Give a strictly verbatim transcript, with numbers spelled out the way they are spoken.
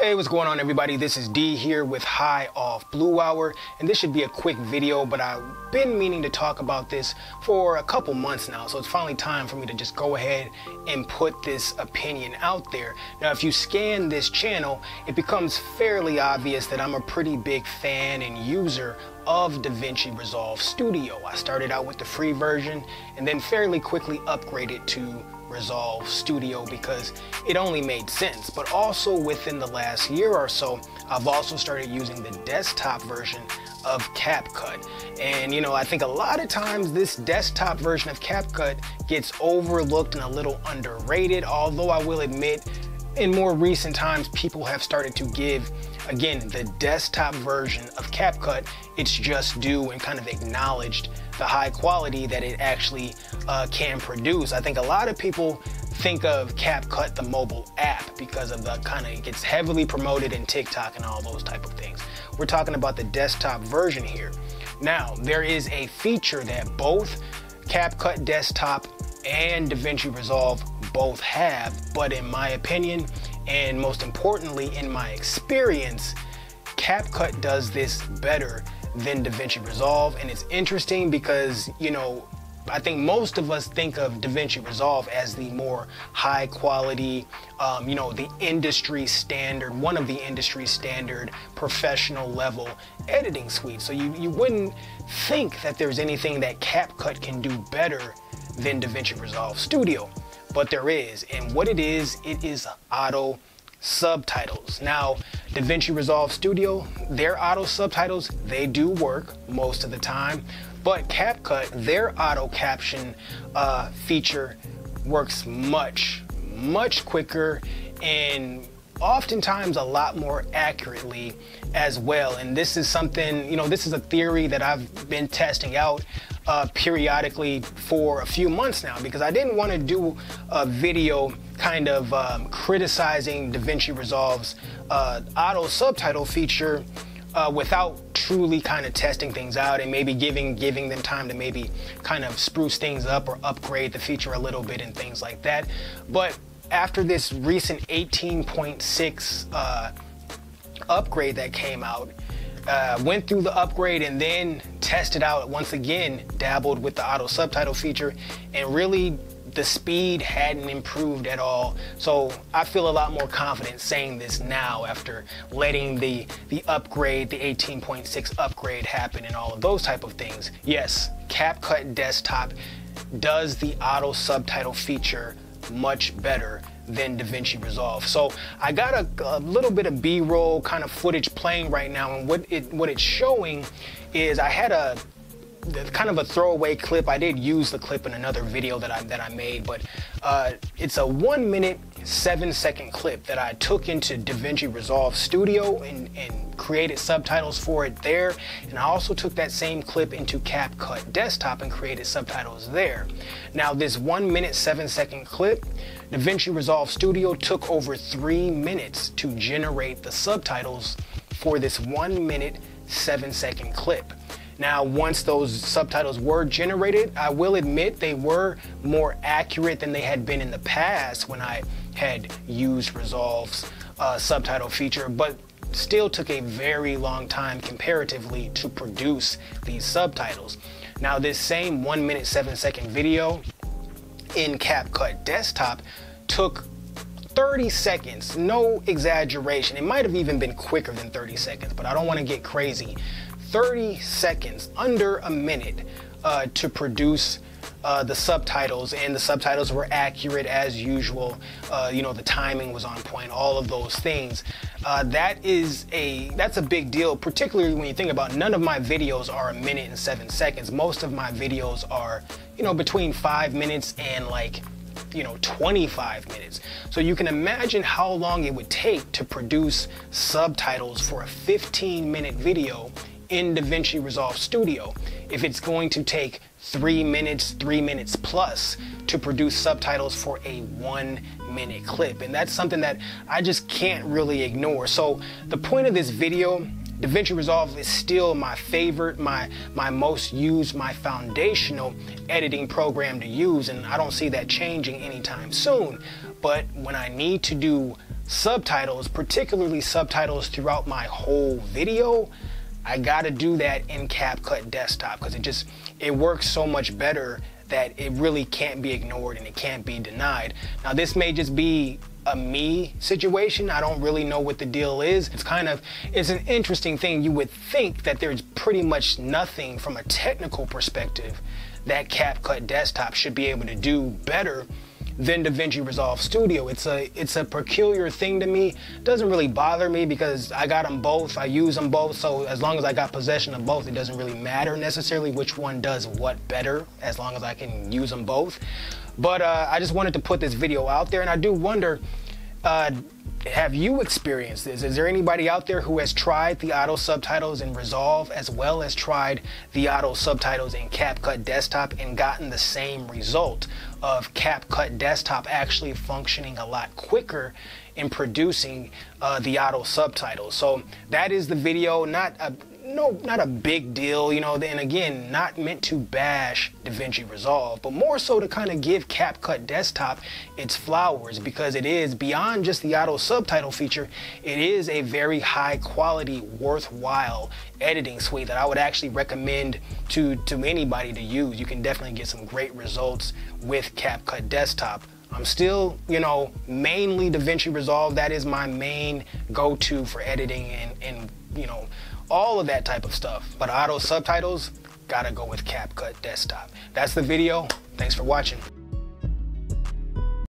Hey, what's going on, everybody? This is D here with High Off Blue Hour, and this should be a quick video, but I've been meaning to talk about this for a couple months now, so it's finally time for me to just go ahead and put this opinion out there. Now, if you scan this channel, it becomes fairly obvious that I'm a pretty big fan and user of DaVinci Resolve Studio. I started out with the free version and then fairly quickly upgraded to Resolve Studio because it only made sense, but also within the last year or so I've also started using the desktop version of CapCut. And you know, I think a lot of times this desktop version of CapCut gets overlooked and a little underrated, although I will admit in more recent times people have started to give, again, the desktop version of CapCut its just due and kind of acknowledged the high quality that it actually uh, can produce. I think a lot of people think of CapCut, the mobile app, because of the kind of, it gets heavily promoted in TikTok and all those type of things. We're talking about the desktop version here. Now, there is a feature that both CapCut Desktop and DaVinci Resolve both have, but in my opinion, and most importantly, in my experience, CapCut does this better than DaVinci Resolve. And it's interesting because, you know, I think most of us think of DaVinci Resolve as the more high quality, um, you know, the industry standard, one of the industry standard professional level editing suites. So you, you wouldn't think that there's anything that CapCut can do better than DaVinci Resolve Studio. But there is, and what it is, it is auto subtitles. Now, DaVinci Resolve Studio, their auto subtitles, they do work most of the time, but CapCut, their auto caption uh, feature works much, much quicker and oftentimes a lot more accurately as well. And this is something, you know, this is a theory that I've been testing out Uh, periodically for a few months now, because I didn't want to do a video kind of um, criticizing DaVinci Resolve's uh, auto subtitle feature uh, without truly kind of testing things out and maybe giving giving them time to maybe kind of spruce things up or upgrade the feature a little bit and things like that. But after this recent eighteen point six uh, upgrade that came out, Uh, went through the upgrade and then tested out once again, dabbled with the auto subtitle feature, and really the speed hadn't improved at all. So I feel a lot more confident saying this now after letting the the upgrade, the eighteen point six upgrade happen and all of those type of things. Yes, CapCut Desktop does the auto subtitle feature much better than DaVinci Resolve. So I got a, a little bit of B-roll kind of footage playing right now, and what it what it's showing is I had a kind of a throwaway clip. I did use the clip in another video that I that I made, but uh, it's a one minute seven second clip that I took into DaVinci Resolve Studio and, and created subtitles for it there, and I also took that same clip into CapCut Desktop and created subtitles there. Now this one minute seven second clip, DaVinci Resolve Studio took over three minutes to generate the subtitles for this one minute seven second clip. Now, once those subtitles were generated, I will admit they were more accurate than they had been in the past when I had used Resolve's uh, subtitle feature, but still took a very long time comparatively to produce these subtitles. Now, this same one minute, seven second video in CapCut Desktop took thirty seconds, no exaggeration. It might have even been quicker than thirty seconds, but I don't want to get crazy. thirty seconds, under a minute, uh, to produce uh, the subtitles, and the subtitles were accurate as usual. Uh, you know, the timing was on point, all of those things. Uh, that is a, that's a big deal, particularly when you think about, none of my videos are a minute and seven seconds. Most of my videos are, you know, between five minutes and like, you know, twenty-five minutes. So you can imagine how long it would take to produce subtitles for a fifteen minute video in DaVinci Resolve Studio if it's going to take three minutes, three minutes plus to produce subtitles for a one minute clip. And that's something that I just can't really ignore. So the point of this video, DaVinci Resolve is still my favorite, my, my most used, my foundational editing program to use, and I don't see that changing anytime soon. But when I need to do subtitles, particularly subtitles throughout my whole video, I gotta do that in CapCut Desktop because it just, it works so much better that it really can't be ignored and it can't be denied. Now this may just be a me situation. I don't really know what the deal is. It's kind of, it's an interesting thing. You would think that there's pretty much nothing from a technical perspective that CapCut Desktop should be able to do better than DaVinci Resolve Studio. It's a, it's a peculiar thing to me. It doesn't really bother me because I got them both, I use them both, so as long as I got possession of both, it doesn't really matter necessarily which one does what better, as long as I can use them both. But uh, I just wanted to put this video out there, and I do wonder, uh, have you experienced this? Is there anybody out there who has tried the auto subtitles in Resolve as well as tried the auto subtitles in CapCut Desktop and gotten the same result of CapCut Desktop actually functioning a lot quicker in producing uh, the auto subtitles? So that is the video. Not a no, not a big deal, you know, and again, not meant to bash DaVinci Resolve, but more so to kind of give CapCut Desktop its flowers, because it is, beyond just the auto subtitle feature, it is a very high quality, worthwhile editing suite that I would actually recommend to, to anybody to use. You can definitely get some great results with CapCut Desktop. I'm still, you know, mainly DaVinci Resolve. That is my main go-to for editing and, and, you know, all of that type of stuff. But auto subtitles, gotta go with CapCut Desktop. That's the video. Thanks for watching.